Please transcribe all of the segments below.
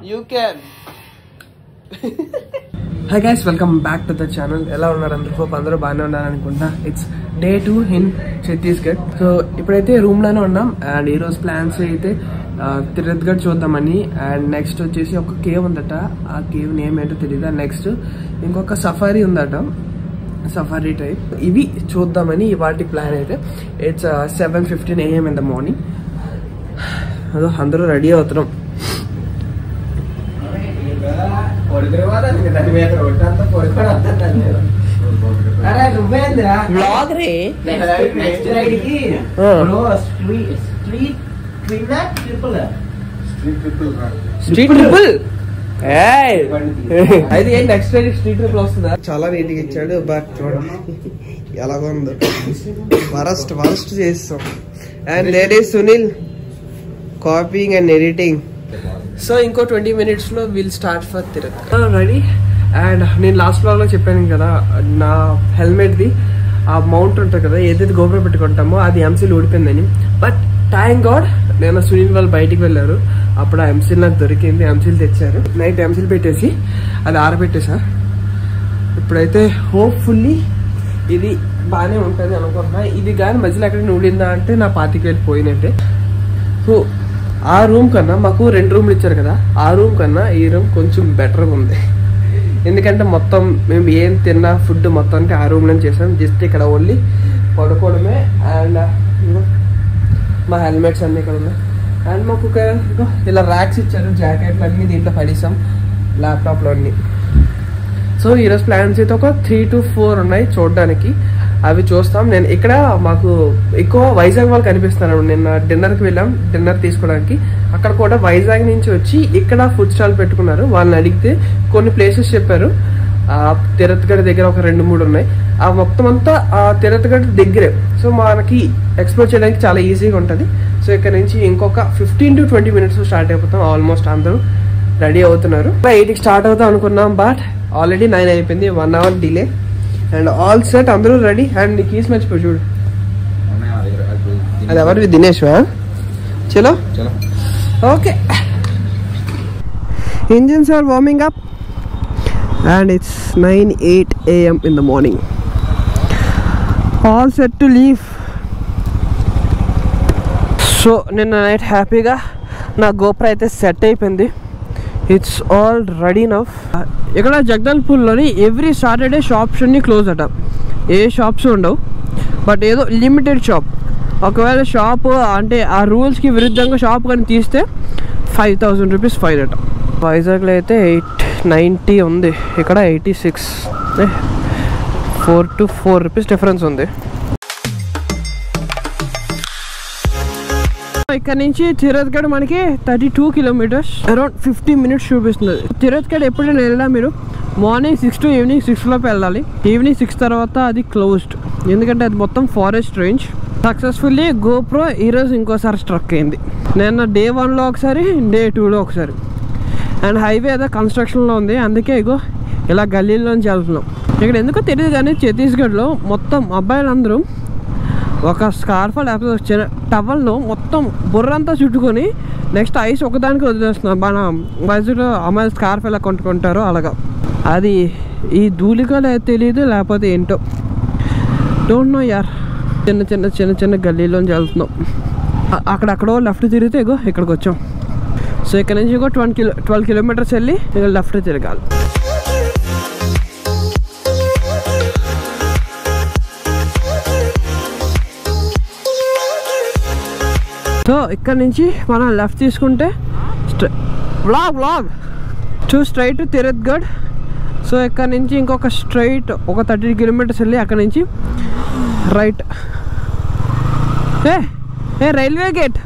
You can. Hi guys, welcome back to the channel. Ella unnaru andaru hope andaru baane unnaru anukunta. It's day 2 in Chhattisgarh. So ipudaithe room lane unnam and ee roju plans aithe Tirathgarh chodamani and next vachesi oka cave undata. Aa cave name ento telida. Next inkoka safari undata. Safari type. Ivi chodamani ivaati plan aithe. It's 7:15 AM in the morning. Ado andaru ready avutunnam. చాలా నీట్గా ఇచ్చాడు, but ఎలాగో ఉందో worst worst చేస్తాం. And ladies Sunil copying and editing. So ఇంకో 20 minutes లో will start for Tirath ready. And నేను last blog లో చెప్పాను కదా, నా హెల్మెట్ ది ఆ మౌంట్ ఉంటుంది కదా, ఏదైతే గోప్రో పెట్టుకుంటామో అది ఎంసీల్ ఊడిపోయిందని. బట్ థ్యాంక్ గాడ్ నేను సునీల్ వాళ్ళు బయటికి వెళ్ళారు, అప్పుడు ఆ ఎంసీల్ నాకు దొరికింది. ఎంసీల్ తెచ్చారు, నైట్ ఎంసీల్ పెట్టేసి అది ఆరబెట్టేసా. ఇప్పుడైతే హోప్ఫుల్లీ ఇది బాగానే ఉంటుంది అనుకుంటున్నా. ఇది కానీ మధ్యలో ఎక్కడైనా ఊడిందా అంటే నా 25,000 పోయినట్టే. సో ఆ రూమ్ కన్నా మాకు 2 రూమ్లు ఇచ్చారు కదా, ఆ రూమ్ కన్నా ఈ రూమ్ కొంచెం బెటర్గా ఉంది. ఎందుకంటే మొత్తం మేము ఏం తిన్నా ఫుడ్ మొత్తానికి ఆ రూమ్లో చేసాం. జస్ట్ ఇక్కడ ఓన్లీ పడుకోవడమే. అండ్ మా హెల్మెట్స్ అన్నీ ఇక్కడ ఉన్నాయి. అండ్ మాకు ఒక ఇలా ర్యాక్స్ ఇచ్చారు, జాకెట్లు అన్నీ దీంట్లో పడేసాం, ల్యాప్టాప్లో అన్నీ. సో ఈరోజు ప్లాన్స్ అయితే ఒక 3 to 4 ఉన్నాయి చూడడానికి. అవి చూస్తాం. నేను ఇక్కడ మాకు ఎక్కువ వైజాగ్ వాళ్ళు కనిపిస్తున్నాను. నిన్న డిన్నర్కి వెళ్ళాం, డిన్నర్ తీసుకోవడానికి. అక్కడ కూడా వైజాగ్ నుంచి వచ్చి ఇక్కడ ఫుడ్ స్టాల్ పెట్టుకున్నారు. వాళ్ళని అడిగితే కొన్ని ప్లేసెస్ చెప్పారు. తిరత్గఢ్ దగ్గర ఒక 2-3 ఉన్నాయి. ఆ మొత్తం అంతా ఆ తిరత్గఢ్ దగ్గరే. సో మనకి ఎక్స్ప్లోర్ చేయడానికి చాలా ఈజీగా ఉంటుంది. సో ఇక్కడ నుంచి ఇంకొక 15 to 20 minutes స్టార్ట్ అయిపోతాం. ఆల్మోస్ట్ అందరూ రెడీ అవుతున్నారు. 8కి స్టార్ట్ అవుతాం అనుకున్నాం, బట్ ఆల్రెడీ 9 అయిపోయింది, 1 hour delay. And all set, అందరూ రెడీ. అండ్ నీ కీస్ మర్చిపోయి చూడు, అది ఎవరు దినేష్. చలో okay. Engines are warming up and it's 9:08 AM in the morning. All set to leave. So నిన్న నైట్ హ్యాపీగా నా గోప్రో అయితే సెట్ అయిపోయింది. It's all ready now. ఇక్కడ జగదల్పూర్లోని ఎవ్రీ సాటర్డే షాప్స్ అన్నీ క్లోజ్ అట. ఏ షాప్స్ ఉండవు, బట్ ఏదో లిమిటెడ్ షాప్. ఒకవేళ షాప్ అంటే ఆ రూల్స్కి విరుద్ధంగా షాప్ కానీ తీస్తే 5,000 rupees ఫైన్ అట. వైజాగ్లో అయితే 890 ఉంది, ఇక్కడ 86. 4 to 4 rupees డిఫరెన్స్ ఉంది. ఇక్కడ నుంచి తిరత్గఢ్ మనకి 32 kilometers, అరౌండ్ 50 minutes చూపిస్తుంది. తిరత్గఢ్ ఎప్పుడైనా వెళ్ళినా మీరు మార్నింగ్ 6 to evening 6 లోపు వెళ్ళాలి. ఈవినింగ్ 6 తర్వాత అది క్లోజ్డ్, ఎందుకంటే అది మొత్తం ఫారెస్ట్ రేంజ్. సక్సెస్ఫుల్లీ గోప్రో ఈరోజు ఇంకోసారి స్ట్రక్ అయింది. నిన్న day 1 లో ఒకసారి, day 2 లో ఒకసారి. అండ్ హైవే ఏదో కన్స్ట్రక్షన్లో ఉంది, అందుకే ఇగో ఇలా గల్లీలోంచి వెళ్తున్నాం. ఇక్కడ ఎందుకో తెలియదు కానీ ఛత్తీస్గఢ్లో మొత్తం అబ్బాయిలందరూ ఒక స్కార్ఫ్ లేకపోతే చిన్న టవల్లో మొత్తం బుర్రంతా చుట్టుకొని నెక్స్ట్ ఐస్ ఒకదానికి వదిలేస్తున్నాం. మన వయసులో అమ్మాయి స్కార్ఫ్ ఎలా కొంటుకుంటారో అలాగా. అది ఈ ధూళికలో తెలియదు లేకపోతే ఏంటో, డోంట్ నో యార్. చిన్న చిన్న చిన్న చిన్న గల్లీలోంచి వెళ్తున్నాం. అక్కడక్కడో లెఫ్ట్ తిరిగితే ఇగో ఇక్కడికి వచ్చాం. సో ఇక్కడ నుంచి ఇంకో 12 kilometers వెళ్ళి ఇక్కడ లెఫ్ట్ తిరగాలి. సో ఇక్కడ నుంచి మనం లెఫ్ట్ తీసుకుంటే స్ట్రైట్ తిరత్గఢ్. సో ఇక్కడ నుంచి ఇంకొక స్ట్రైట్ ఒక 30 kilometers వెళ్ళి అక్కడ నుంచి right. A railway gate.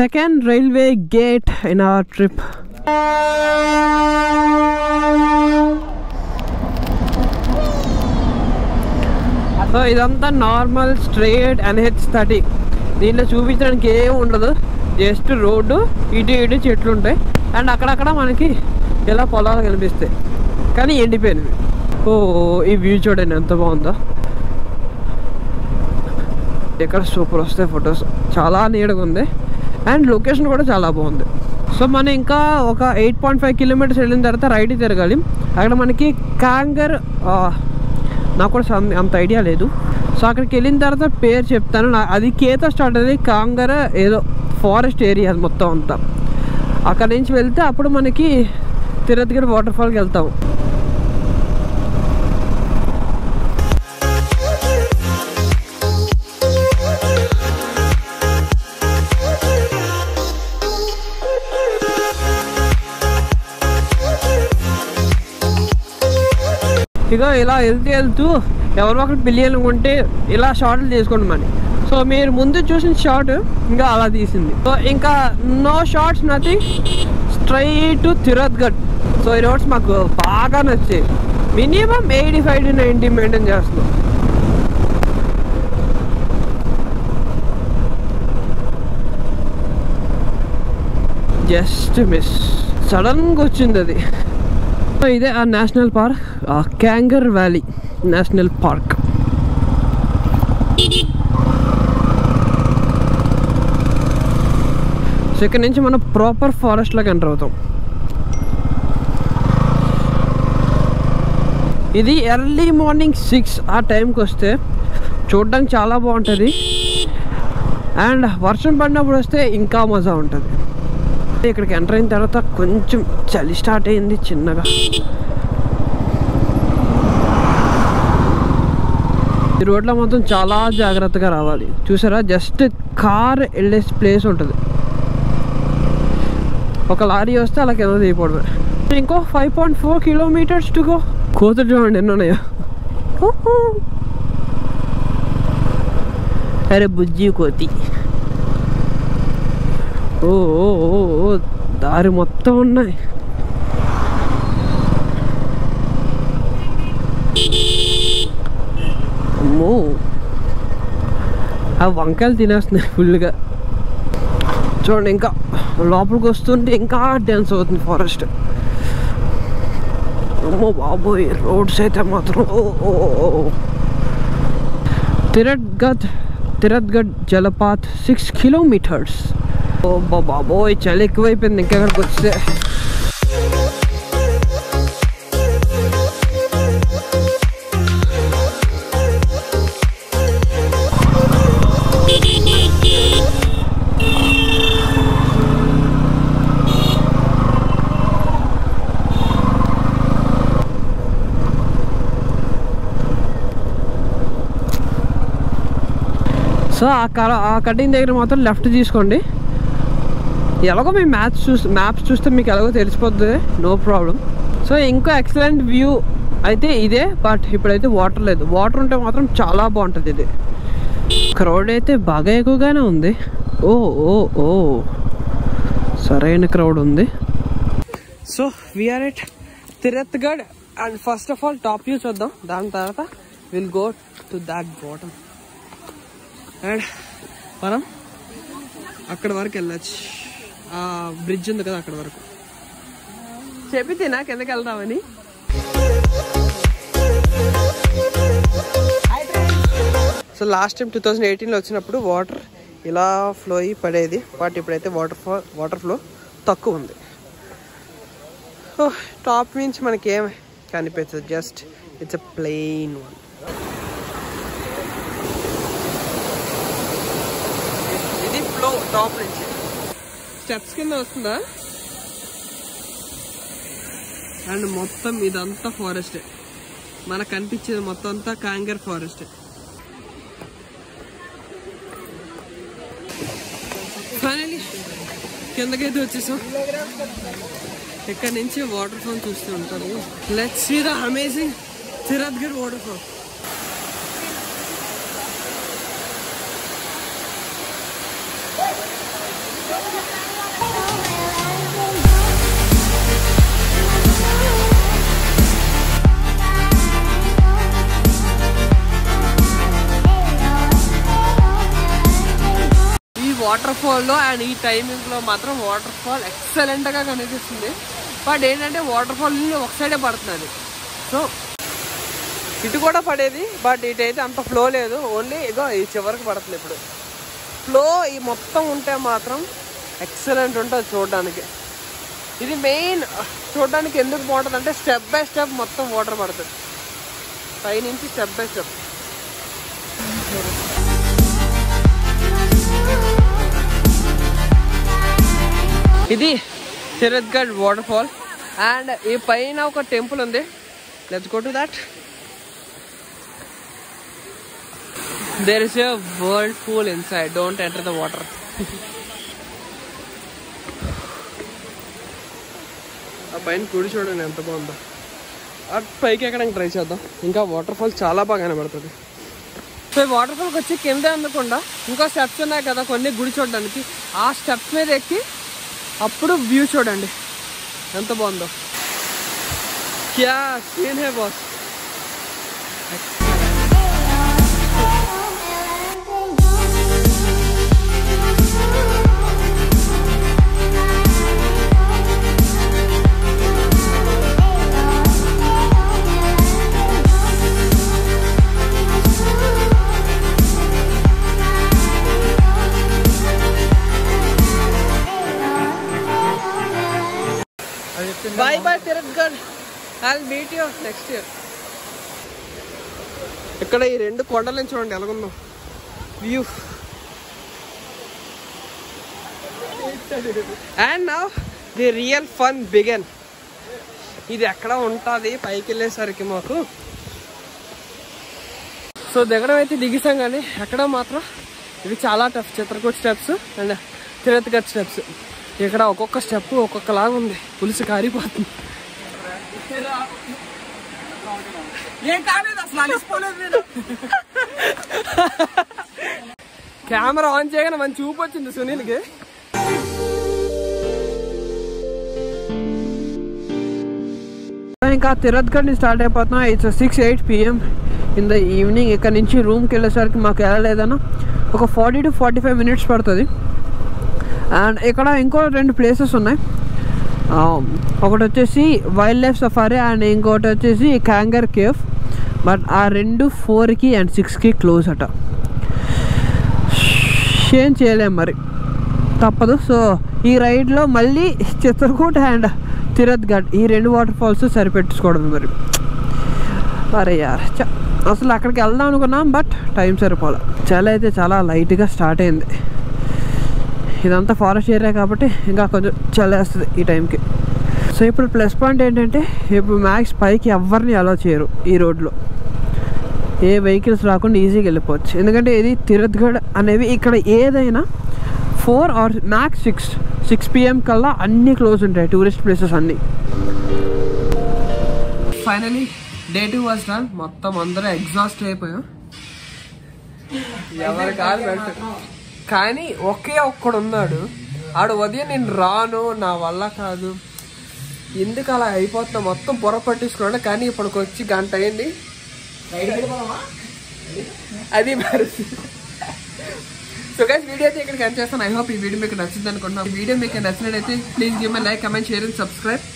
Second railway gate in our trip. So ఇదంతా నార్మల్ స్ట్రైట్ NH 30. దీంట్లో చూపించడానికి ఏం ఉండదు, జస్ట్ రోడ్డు, ఇటు ఇటు చెట్లు ఉంటాయి. అండ్ అక్కడక్కడ మనకి ఇలా పొలాలు కనిపిస్తాయి కానీ ఎండిపోయినవి. ఓ ఈ వ్యూ చూడండి ఎంత బాగుందో. ఇక్కడ సూపర్ వస్తాయి ఫొటోస్, చాలా నీడగా ఉంది అండ్ లొకేషన్ కూడా చాలా బాగుంది. సో మనం ఇంకా ఒక 8.5 కిలోమీటర్స్ వెళ్ళిన తర్వాత రైట్ తిరగాలి. అక్కడ మనకి కాంగర్, నాకు కూడా అంత ఐడియా లేదు. సో అక్కడికి వెళ్ళిన తర్వాత పేరు చెప్తాను. అది కేతో స్టార్ట్ అయ్యేది, కాంగర్ ఏదో ఫారెస్ట్ ఏరియా మొత్తం అంతా. అక్కడ నుంచి వెళ్తే అప్పుడు మనకి తిరత్గఢ్ వాటర్ఫాల్కి వెళ్తాము. ఇక ఇలా వెళ్తూ వెళ్తూ ఎవరో అక్కడ పిల్లలు ఉంటే ఇలా షార్ట్లు తీసుకుంటామని, సో మీరు ముందు చూసిన షార్ట్ ఇంకా అలా తీసింది. సో ఇంకా no shorts nothing, straight to Tirathgarh. So ఈ రోడ్స్ మాకు బాగా నచ్చాయి. మినిమం 85 to 90 మెయింటైన్ చేస్తున్నాం. జస్ట్ మిస్, సడన్గా వచ్చింది అది. ఇదే ఆ national park, Kanger valley national park. So ఇక్కడ నుంచి మనం ప్రాపర్ ఫారెస్ట్లోకి ఎంటర్ అవుతాం. ఇది ఎర్లీ మార్నింగ్ 6 ఆ టైంకి వస్తే చూడడానికి చాలా బాగుంటుంది, అండ్ వర్షం పడినప్పుడు వస్తే ఇంకా మజా ఉంటుంది. ఇక్కడికి ఎంటర్ అయిన తర్వాత కొంచెం చలి స్టార్ట్ అయింది చిన్నగా. ఈ రోడ్లో మొత్తం చాలా జాగ్రత్తగా రావాలి. చూసారా, జస్ట్ కార్ వెళ్ళే ప్లేస్ ఉంటుంది, ఒక లారీ వస్తే అలా కింద తీయకూడదు. ఇంకో 5.4 kilometers టు గో. కోతులు చూడండి ఎన్నున్నాయో, అరే బుజ్జి కోతి. ఓ దారి మొత్తం ఉన్నాయి. అమ్మో ఆ వంకాయలు తినేస్తున్నాయి ఫుల్గా. చూడండి ఇంకా లోపలికి వస్తుంటే ఇంకా డ్యాన్స్ అవుతుంది ఫారెస్ట్. అమ్మో బాబోయ్, రోడ్స్ అయితే మాత్రం. తిరత్గఢ్ జలపాత్ 6 kilometers. ఓ బాబోయ్, చాలా ఎక్కువైపోయింది ఇంకా అక్కడికి వస్తే. సో ఆ కటింగ్ దగ్గర మాత్రం లెఫ్ట్ తీసుకోండి. ఎలాగో మేము మ్యాప్స్ చూస్తే మీకు ఎలాగో తెలిసిపోతుంది, నో ప్రాబ్లం. సో ఇంకో ఎక్సలెంట్ వ్యూ అయితే ఇదే, బట్ ఇప్పుడైతే వాటర్ లేదు. వాటర్ ఉంటే మాత్రం చాలా బాగుంటుంది. ఇది క్రౌడ్ అయితే బాగా ఎక్కువగానే ఉంది. ఓ ఓ ఓ సరైన క్రౌడ్ ఉంది. So we are at Tirathgarh and first of all top view చూద్దాం, దాని తర్వాత will go to that bottom and మనం అక్కడ వరకు వెళ్ళచ్చు. ఆ బ్రిడ్జ్ ఉంది కదా, అక్కడ వరకు చెప్పితే నాకు ఎందుకు వెళ్దామని. సో లాస్ట్ టైం 2018లో వచ్చినప్పుడు వాటర్ ఇలా ఫ్లో అయ్యి పడేది, బట్ ఇప్పుడైతే వాటర్ ఫ్లో తక్కువ ఉంది. సో టాప్ నుంచి మనకి ఏం కనిపించదు, just it's a plain one. ఇది ఫ్లో టాప్ నుంచి స్టెప్స్ కింద వస్తుందా, అండ్ మొత్తం ఇదంతా ఫారెస్టే. మనకు కనిపించేది మొత్తం అంతా కాంగర్ ఫారెస్టే. ఫైనలీ కిందకైతే వచ్చేసాం. ఇక్కడ నుంచి వాటర్ ఫాల్ చూస్తూ ఉంటాము. Let's see the amazing Tirathgarh waterfall. Water ఫాల్లో అండ్ ఈ టైమింగ్లో మాత్రం వాటర్ ఫాల్ ఎక్సలెంట్గా కనిపిస్తుంది. బట్ ఏంటంటే వాటర్ ఫాల్ ఒక సైడే పడుతున్నది. సో ఇటు కూడా పడేది, బట్ ఇటైతే అంత ఫ్లో లేదు, ఓన్లీ ఇగో ఈ చివరికి పడుతుంది. ఇప్పుడు ఫ్లో ఈ మొత్తం ఉంటే మాత్రం ఎక్సలెంట్ ఉంటుంది చూడడానికి. ఇది మెయిన్ చూడడానికి ఎందుకు బాగుంటుంది అంటే స్టెప్ బై స్టెప్ మొత్తం వాటర్ పడుతుంది పైనుంచి స్టెప్ బై స్టెప్. ఇది తిరత్గఢ్ వాటర్ ఫాల్ అండ్ ఈ పైన ఒక టెంపుల్ ఉంది, let's go to that. There is a whirlpool inside. Don't enter the water. ఆ పైన కూడి చూడండి ఎంత బాగుందో. ఆ పైకి ఎక్కడానికి ట్రై చేద్దాం, ఇంకా వాటర్ ఫాల్ చాలా బాగా కనబడుతుంది. సో ఈ వాటర్ ఫాల్కి వచ్చి కింద అందకుండా ఇంకా స్టెప్స్ ఉన్నాయి కదా కొన్ని గుడి చూడడానికి, ఆ స్టెప్స్ మీద ఎక్కి అప్పుడు వ్యూ చూడండి ఎంత బాగుందో. క్యా సీన్ హే boss. Bye bye Tirathgarh. I'll meet you next year. ఇక్కడ ఈ రెండు కొండలను చూడండి ఎలాగుందో view. And now the real fun begin. ఇది ఎక్కడ ఉంటుంది పైకి వెళ్ళేసరికి మాకు. సో దగ్గర అయితే దిగిసాం కానీ ఎక్కడ మాత్రం ఇవి చాలా tough. Chitrakoot steps and Tirathgarh steps, ఇక్కడ ఒక్కొక్క స్టెప్ ఒక్కొక్కలాగా ఉంది, పులుసు కారిపోతుంది. కెమెరా ఆన్ చేయగానే మంచి చూపు వచ్చింది సునీల్కి. ఇంకా తిరత్గఢ్ స్టార్ట్ అయిపోతున్నాం. It's 6-8 PM in the evening. ఇక్కడ నుంచి రూమ్కి వెళ్ళేసరికి మాకు వెళ్ళలేదన్నా ఒక 40 to 45 minutes పడుతుంది. అండ్ ఇక్కడ ఇంకో రెండు ప్లేసెస్ ఉన్నాయి, ఒకటి వచ్చేసి వైల్డ్ లైఫ్ సఫారీ అండ్ ఇంకోటి వచ్చేసి కాంగర్ కేవ్. బట్ ఆ రెండు 4 and 6 క్లోజ్ అట, ఏం చేయలేము మరి తప్పదు. సో ఈ రైడ్లో మళ్ళీ చిత్రకూట్ అండ్ తిరత్గఢ్ ఈ రెండు వాటర్ ఫాల్స్ సరిపెట్టుకోవడం మరి. అరే యార్ అసలు అక్కడికి వెళ్దాం అనుకున్నాం బట్ టైం సరిపోలే. చాలా అయితే చాలా లైట్గా స్టార్ట్ అయింది, ఇదంతా ఫారెస్ట్ ఏరియా కాబట్టి ఇంకా కొంచెం చల్లేస్తుంది ఈ టైంకి. సో ఇప్పుడు ప్లస్ పాయింట్ ఏంటంటే ఇప్పుడు మ్యాక్స్ పైకి ఎవరిని అలా చేయరు ఈ రోడ్లో, ఏ వెహికల్స్ రాకుండా ఈజీగా వెళ్ళిపోవచ్చు. ఎందుకంటే ఇది తిరత్గఢ్ అనేవి ఇక్కడ ఏదైనా 4 or max 6 PM కల్లా అన్నీ క్లోజ్ ఉంటాయి టూరిస్ట్ ప్లేసెస్ అన్నీ. Finally day 2 was done. మొత్తం అందరూ ఎగ్జాస్ట్ అయిపోయాం, ఎవరి కాదు పెడతారు. కానీ ఒకే ఒక్కడు ఉన్నాడు, ఆడు ఉదయం నేను రాను నా వల్ల కాదు ఎందుకు అలా అయిపోతున్నా మొత్తం బుర్ర పట్టించుకున్నాడు. కానీ ఇప్పటికి వచ్చి గంట అయింది, అది మరి. సో గైస్ వీడియో అయితే ఇక్కడికి ఎండ్ చేస్తాను. ఐ హోప్ ఈ వీడియో మీకు నచ్చింది అనుకుంటున్నాను. వీడియో మీకు నచ్చినట్టయితే please give my like, comment, share and subscribe.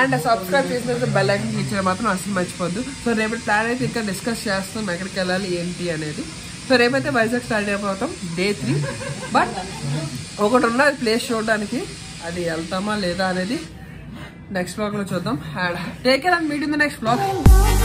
And subscribe చేసిన బెల్ ఐకాన్ క్లిక్ చేయడం మాత్రం అసలు మర్చిపోద్దు. సో రేపటి ప్లాన్ అయితే ఇంకా డిస్కస్ చేస్తాం ఎక్కడికి వెళ్ళాలి ఏంటి అనేది. సో రేపైతే వైజాగ్ స్టార్ట్ అయిపోతాం డే 3. బట్ ఒకటి ఉన్న ప్లేస్ చూడడానికి, అది వెళ్తామా లేదా అనేది నెక్స్ట్ బ్లాగ్లో చూద్దాం. And take care and meet in the next blog.